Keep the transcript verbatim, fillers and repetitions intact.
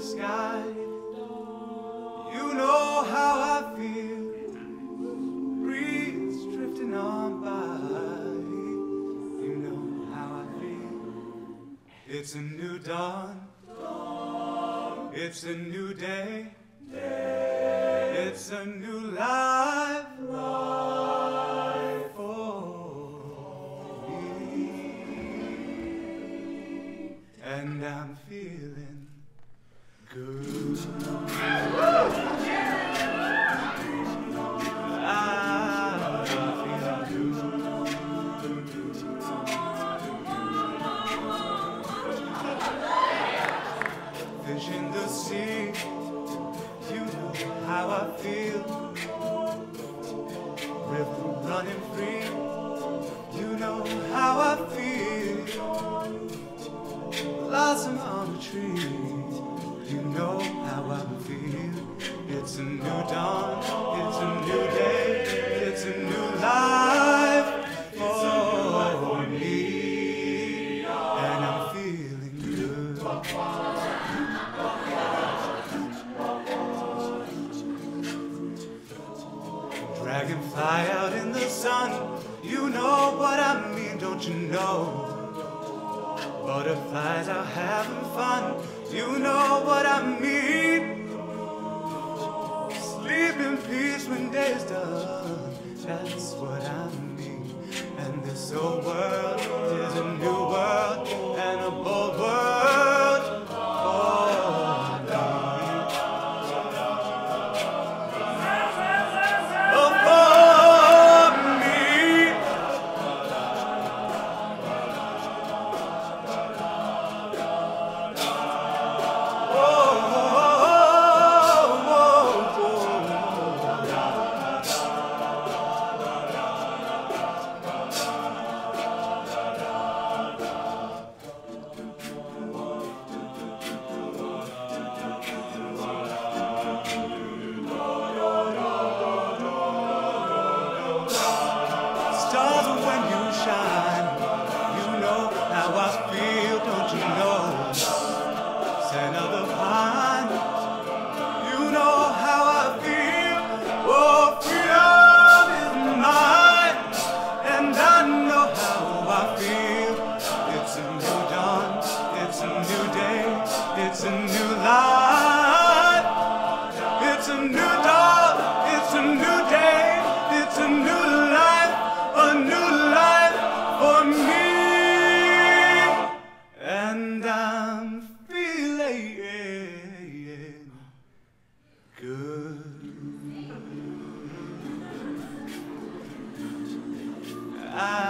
sky. You know how I feel. Breeze drifting on by. You know how I feel. It's a new dawn. It's a new day. It's a new life. Life for me. And I'm feeling good. I'm feeling good. Fish in the sea, you know how I feel. River running free, you know how I feel. Blossom on the tree, you know how I feel. It's a new dawn, it's a new day, it's a new life for me. And I'm feeling good. Dragonfly out in the sun, you know what I mean, don't you know? Butterflies are having fun, you know what I mean. Sleep in peace when day's done, that's what I mean. And this old world is a new world, and a bold world for me. Oh, for me. Oh. It's a new life, it's a new dawn, it's a new day, it's a new life, a new life for me. And I'm feeling good. I